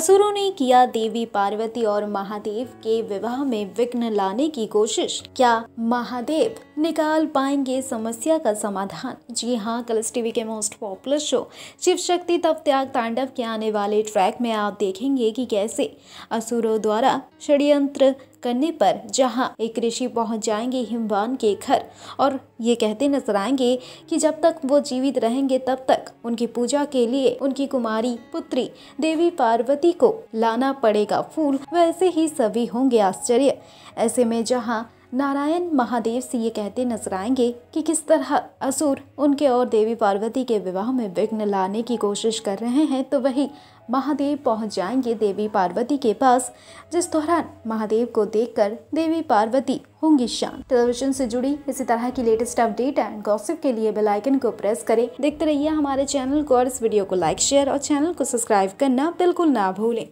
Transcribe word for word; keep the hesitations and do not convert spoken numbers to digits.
असुरों ने किया देवी पार्वती और महादेव के विवाह में विघ्न लाने की कोशिश। क्या महादेव निकाल पाएंगे समस्या का समाधान? जी हाँ, कलर्स टीवी के most popular show Shiv Shakti Tap त्याग तांडव के आने वाले ट्रैक में आप देखेंगे कि कैसे असुरों द्वारा षड्यंत्र करने पर जहां एक ऋषि पहुंच जाएंगे हिमवान के घर और ये कहते नजर आएंगे कि जब तक वो जीवित रहेंगे तब तक उनकी पूजा के लिए उनकी कुमारी पुत्री देवी पार्वती को लाना पड़ेगा फूल, वैसे ही सभी होंगे आश्चर्य। ऐसे में जहां नारायण महादेव से ये कहते नजर आएंगे कि किस तरह असुर उनके और देवी पार्वती के विवाह में विघ्न लाने की कोशिश कर रहे हैं, तो वही महादेव पहुंच जाएंगे देवी पार्वती के पास, जिस दौरान महादेव को देखकर देवी पार्वती होंगी शांत। टेलीविजन से जुड़ी इसी तरह की लेटेस्ट अपडेट एंड गॉसिप के लिए बेल आइकन को प्रेस करें। देखते रहिए हमारे चैनल को और इस वीडियो को लाइक, शेयर और चैनल को सब्सक्राइब करना बिल्कुल ना भूलें।